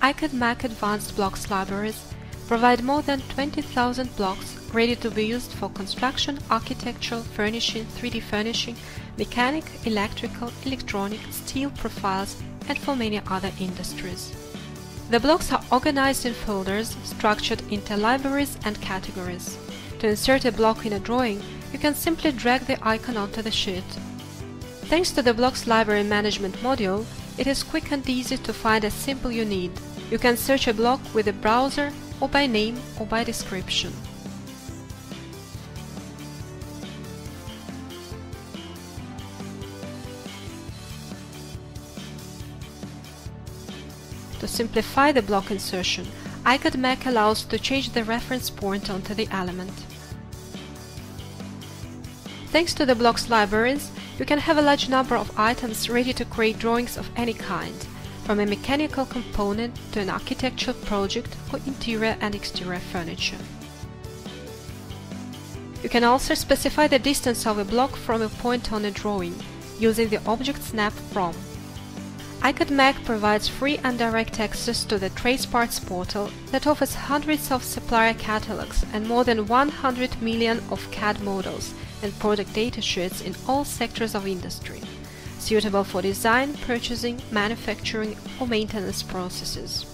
iCADMac Advanced Blocks libraries provide more than 20,000 blocks ready to be used for construction, architectural, furnishing, 3D furnishing, mechanic, electrical, electronic, steel profiles, and for many other industries. The blocks are organized in folders, structured into libraries and categories. To insert a block in a drawing, you can simply drag the icon onto the sheet. Thanks to the Blocks Library Management module, it is quick and easy to find a symbol you need. You can search a block with a browser, or by name, or by description. To simplify the block insertion, iCADMac allows to change the reference point onto the element. Thanks to the blocks libraries, you can have a large number of items ready to create drawings of any kind, from a mechanical component to an architectural project for interior and exterior furniture. You can also specify the distance of a block from a point on a drawing, using the object snap from. iCADMac provides free and direct access to the TraceParts portal that offers hundreds of supplier catalogs and more than 100 million of CAD models and product datasheets in all sectors of industry, suitable for design, purchasing, manufacturing or maintenance processes.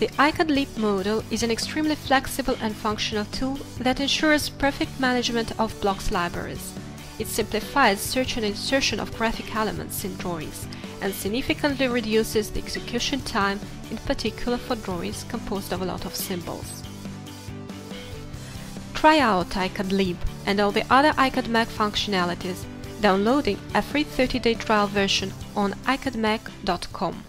The iCADLib module is an extremely flexible and functional tool that ensures perfect management of blocks libraries. It simplifies search and insertion of graphic elements in drawings and significantly reduces the execution time, in particular for drawings composed of a lot of symbols. Try out iCADLib and all the other iCADMac functionalities, downloading a free 30-day trial version on iCADMac.com.